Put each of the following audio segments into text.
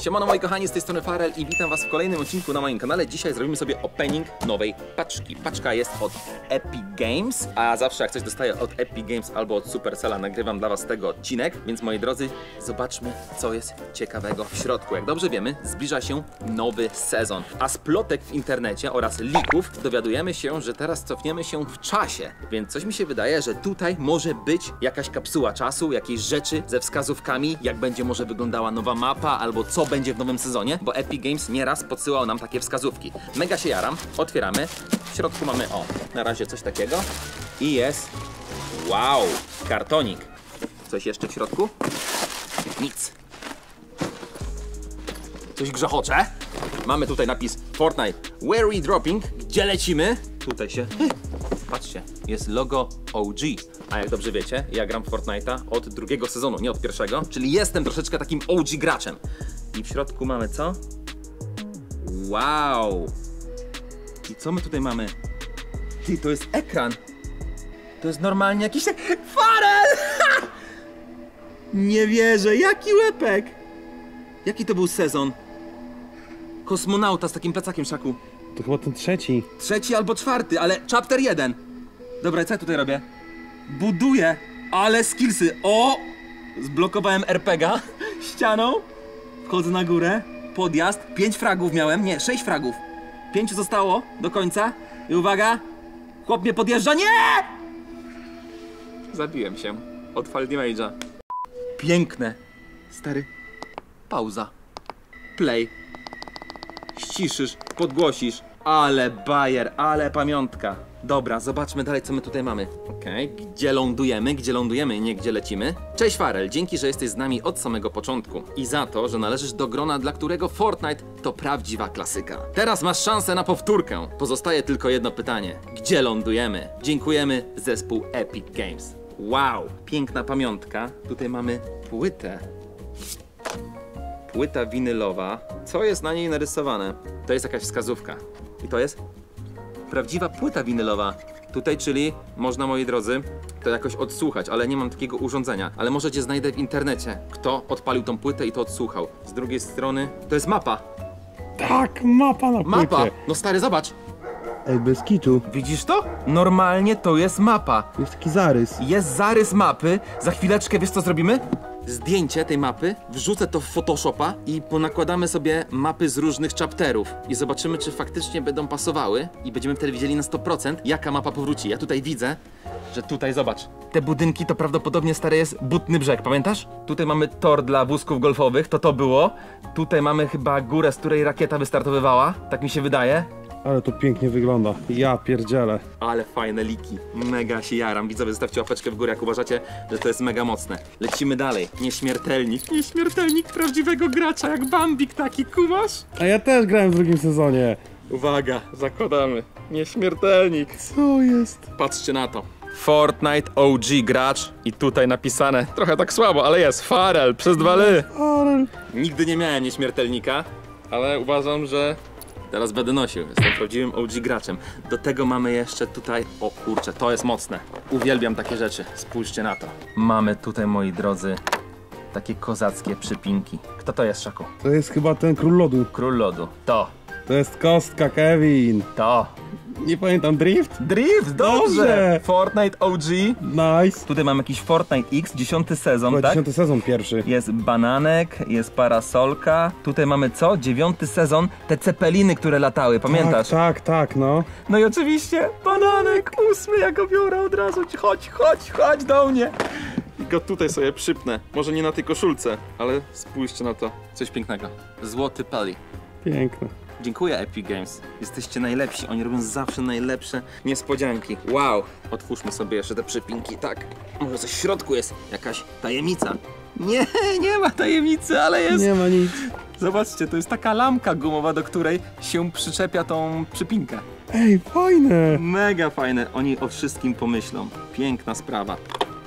Siemano moi kochani, z tej strony Farel i witam was w kolejnym odcinku na moim kanale. Dzisiaj zrobimy sobie opening nowej paczki. Paczka jest od Epic Games, a zawsze jak coś dostaję od Epic Games albo od Supercella, nagrywam dla was tego odcinek. Więc moi drodzy, zobaczmy co jest ciekawego w środku. Jak dobrze wiemy, zbliża się nowy sezon, a z plotek w internecie oraz leaków dowiadujemy się, że teraz cofniemy się w czasie. Więc coś mi się wydaje, że tutaj może być jakaś kapsuła czasu, jakieś rzeczy ze wskazówkami, jak będzie może wyglądała nowa mapa albo co będzie w nowym sezonie, bo Epic Games nieraz podsyłał nam takie wskazówki. Mega się jaram, otwieramy, w środku mamy o, na razie coś takiego i jest, wow, kartonik. Coś jeszcze w środku? Nic. Coś grzechocze. Mamy tutaj napis Fortnite, where we dropping, gdzie lecimy? Tutaj się, patrzcie, jest logo OG. A jak dobrze wiecie, ja gram w Fortnite'a od drugiego sezonu, nie od pierwszego, czyli jestem troszeczkę takim OG graczem. I w środku mamy co? Wow! I co my tutaj mamy? Ty, to jest ekran! To jest normalnie jakiś... Farel! Nie wierzę, jaki łepek! Jaki to był sezon? Kosmonauta z takim plecakiem w szaku. To chyba ten trzeci. Trzeci albo czwarty, ale chapter 1. Dobra, co ja tutaj robię? Buduję, ale skillsy. O! Zblokowałem RPGa ścianą. Wchodzę na górę, podjazd, 5 fragów miałem, nie, 6 fragów. 5 zostało do końca i uwaga, chłop mnie podjeżdża, nie! Zabiłem się od Fall Damage'a. Piękne, stary, pauza, play, ściszysz, podgłosisz, ale bajer, ale pamiątka. Dobra, zobaczmy dalej, co my tutaj mamy. Okej, gdzie lądujemy, nie gdzie lecimy. Cześć Farel, dzięki, że jesteś z nami od samego początku i za to, że należysz do grona, dla którego Fortnite to prawdziwa klasyka. Teraz masz szansę na powtórkę. Pozostaje tylko jedno pytanie. Gdzie lądujemy? Dziękujemy, zespół Epic Games. Wow, piękna pamiątka. Tutaj mamy płytę. Płyta winylowa. Co jest na niej narysowane? To jest jakaś wskazówka. I to jest... prawdziwa płyta winylowa. Tutaj, czyli można, moi drodzy, to jakoś odsłuchać, ale nie mam takiego urządzenia. Ale możecie znajdę w internecie, kto odpalił tą płytę i to odsłuchał. Z drugiej strony, to jest mapa. Tak, mapa na płycie. Mapa! No stary, zobacz. Ej, bez kitu. Widzisz to? Normalnie to jest mapa. Jest taki zarys. Jest zarys mapy. Za chwileczkę, wiesz co zrobimy? Zdjęcie tej mapy, wrzucę to w Photoshopa i ponakładamy sobie mapy z różnych chapterów i zobaczymy, czy faktycznie będą pasowały i będziemy wtedy widzieli na 100%, jaka mapa powróci. Ja tutaj widzę, że tutaj, zobacz, te budynki to prawdopodobnie stary jest Butny Brzeg, pamiętasz? Tutaj mamy tor dla wózków golfowych, to było. Tutaj mamy chyba górę, z której rakieta wystartowywała, tak mi się wydaje. Ale to pięknie wygląda, ja pierdzielę. Ale fajne liki, mega się jaram. Widzowie, zostawcie łapeczkę w górę, jak uważacie, że to jest mega mocne. Lecimy dalej, nieśmiertelnik. Nieśmiertelnik prawdziwego gracza, jak Bambik taki, kumasz? A ja też grałem w drugim sezonie. Uwaga, zakładamy, nieśmiertelnik. Co jest? Patrzcie na to. Fortnite OG gracz i tutaj napisane, trochę tak słabo, ale jest Farel, przez dwa ly. Farel. Nigdy nie miałem nieśmiertelnika, ale uważam, że... teraz będę nosił, jestem prawdziwym OG graczem. Do tego mamy jeszcze tutaj, o kurczę, to jest mocne. Uwielbiam takie rzeczy, spójrzcie na to. Mamy tutaj, moi drodzy, takie kozackie przypinki. Kto to jest, Szaku? To jest chyba ten Król Lodu. Król Lodu, to. To jest kostka, Kevin. To. Nie pamiętam, Drift? Drift, dobrze! Fortnite OG. Nice. Tutaj mam jakiś Fortnite X, 10 sezon, chyba tak? 10 sezon pierwszy. Jest bananek, jest parasolka. Tutaj mamy co? 9 sezon. Te cepeliny, które latały, pamiętasz? Tak, tak, tak, no. No i oczywiście bananek 8, ja go biorę od razu. Chodź, chodź, chodź do mnie. I go tutaj sobie przypnę. Może nie na tej koszulce, ale spójrzcie na to. Coś pięknego. Złoty pali. Piękne. Dziękuję Epic Games, jesteście najlepsi, oni robią zawsze najlepsze niespodzianki. Wow, otwórzmy sobie jeszcze te przypinki, tak, może coś w środku jest, jakaś tajemnica. Nie, nie ma tajemnicy, ale jest. Nie ma nic. Zobaczcie, to jest taka lampka gumowa, do której się przyczepia tą przypinkę. Ej, fajne. Mega fajne, oni o wszystkim pomyślą, piękna sprawa.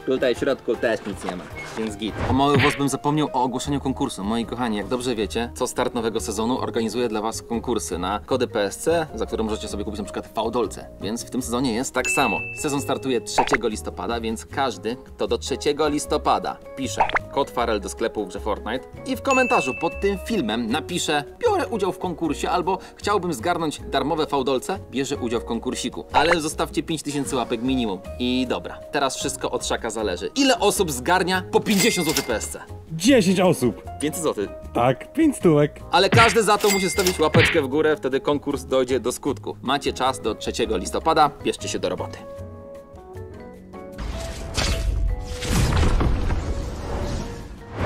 Tutaj w środku też nic nie ma, więc git. O mały włos bym zapomniał o ogłoszeniu konkursu. Moi kochani, jak dobrze wiecie, co start nowego sezonu organizuje dla was konkursy na kody PSC, za które możecie sobie kupić na przykład fałdolce. Więc w tym sezonie jest tak samo. Sezon startuje 3 listopada, więc każdy, kto do 3 listopada pisze kod Farel do sklepu w grze Fortnite i w komentarzu pod tym filmem napiszę: biorę udział w konkursie, albo chciałbym zgarnąć darmowe fałdolce, bierze udział w konkursiku. Ale zostawcie 5000 łapek minimum. I dobra, teraz wszystko od szaka zależy. Ile osób zgarnia po 50 zł PSC? 10 osób! 500 zł. Tak, 5 stówek. Ale każdy za to musi stawić łapeczkę w górę, wtedy konkurs dojdzie do skutku. Macie czas do 3 listopada, bierzcie się do roboty.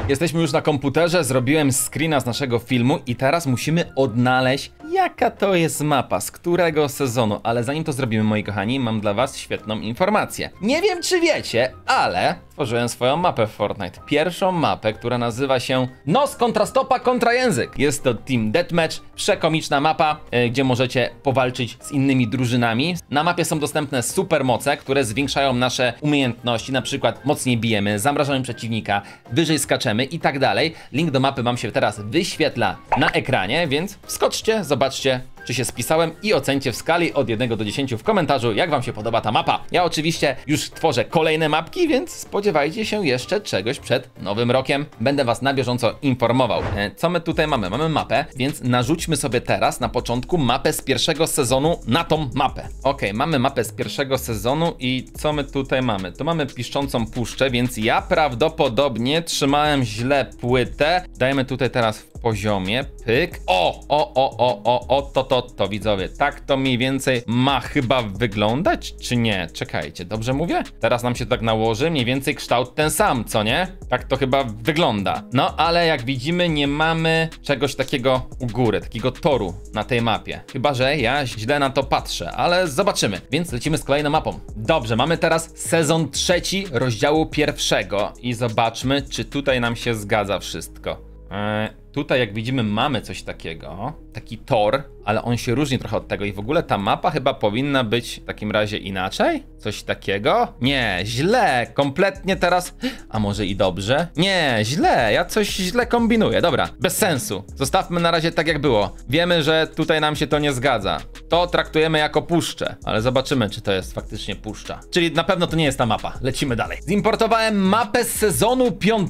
Jesteśmy już na komputerze, zrobiłem screena z naszego filmu i teraz musimy odnaleźć, jaka to jest mapa, z którego sezonu. Ale zanim to zrobimy, moi kochani, mam dla was świetną informację. Nie wiem, czy wiecie, ale tworzyłem swoją mapę w Fortnite. Pierwszą mapę, która nazywa się Nos kontrastopa kontra język. Jest to Team Deathmatch, przekomiczna mapa, gdzie możecie powalczyć z innymi drużynami. Na mapie są dostępne supermoce, które zwiększają nasze umiejętności, na przykład mocniej bijemy, zamrażamy przeciwnika, wyżej skaczemy i tak dalej. Link do mapy wam się teraz wyświetla na ekranie, więc wskoczcie, zobaczcie, czy się spisałem i ocencie w skali od 1 do 10 w komentarzu, jak wam się podoba ta mapa. Ja oczywiście już tworzę kolejne mapki, więc spodziewajcie się jeszcze czegoś przed nowym rokiem. Będę was na bieżąco informował. Co my tutaj mamy? Mamy mapę, więc narzućmy sobie teraz na początku mapę z pierwszego sezonu na tą mapę. Ok, mamy mapę z pierwszego sezonu i co my tutaj mamy? Tu mamy piszczącą puszczę, więc ja prawdopodobnie trzymałem źle płytę. Dajmy tutaj teraz w poziomie, pyk. To widzowie, tak to mniej więcej ma chyba wyglądać, czy nie? Czekajcie, dobrze mówię? Teraz nam się tak nałoży, mniej więcej kształt ten sam, co nie? Tak to chyba wygląda. No, ale jak widzimy, nie mamy czegoś takiego u góry, takiego toru na tej mapie. Chyba że ja źle na to patrzę, ale zobaczymy. Więc lecimy z kolejną mapą. Dobrze, mamy teraz sezon 3 rozdziału 1 i zobaczmy, czy tutaj nam się zgadza wszystko. Tutaj jak widzimy mamy coś takiego, taki tor, ale on się różni trochę od tego i w ogóle ta mapa chyba powinna być w takim razie inaczej? Coś takiego? Nie, źle, kompletnie teraz, a może i dobrze? Nie, źle, ja coś źle kombinuję, dobra, bez sensu, zostawmy na razie tak jak było. Wiemy, że tutaj nam się to nie zgadza, to traktujemy jako puszczę, ale zobaczymy, czy to jest faktycznie puszcza. Czyli na pewno to nie jest ta mapa, lecimy dalej. Zimportowałem mapę z sezonu 5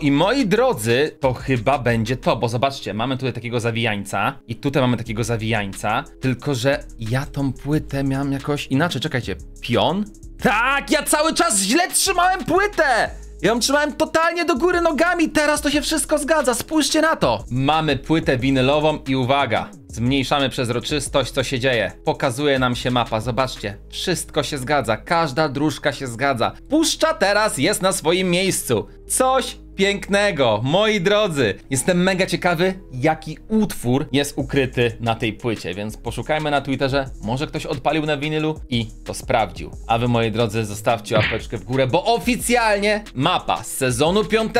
i moi drodzy, to chyba będzie to, bo zobaczcie, mamy tutaj takiego zawijańca i tutaj mamy takiego zawijańca, tylko że ja tą płytę miałem jakoś inaczej, czekajcie, pion? Tak, ja cały czas źle trzymałem płytę! Ja ją trzymałem totalnie do góry nogami, teraz to się wszystko zgadza, spójrzcie na to! Mamy płytę winylową i uwaga, zmniejszamy przezroczystość, co się dzieje? Pokazuje nam się mapa, zobaczcie, wszystko się zgadza, każda dróżka się zgadza. Puszcza teraz jest na swoim miejscu, coś pięknego, moi drodzy. Jestem mega ciekawy, jaki utwór jest ukryty na tej płycie, więc poszukajmy na Twitterze, może ktoś odpalił na winylu i to sprawdził. A wy, moi drodzy, zostawcie łapeczkę w górę, bo oficjalnie mapa z sezonu 5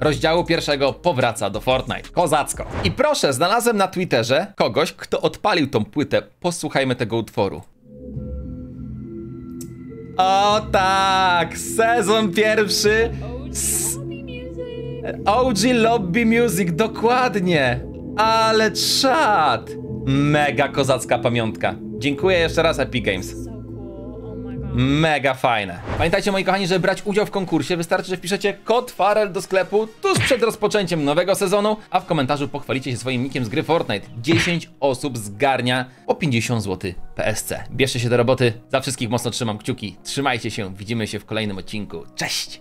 rozdziału 1 powraca do Fortnite. Kozacko. I proszę, znalazłem na Twitterze kogoś, kto odpalił tą płytę. Posłuchajmy tego utworu. O tak, sezon 1 OG Lobby Music, dokładnie, ale czad, mega kozacka pamiątka. Dziękuję jeszcze raz Epic Games. Mega fajne. Pamiętajcie, moi kochani, żeby brać udział w konkursie wystarczy, że wpiszecie kod Farel do sklepu tuż przed rozpoczęciem nowego sezonu, a w komentarzu pochwalicie się swoim nikiem z gry Fortnite. 10 osób zgarnia po 50 zł PSC. Bierzcie się do roboty, za wszystkich mocno trzymam kciuki. Trzymajcie się, widzimy się w kolejnym odcinku. Cześć!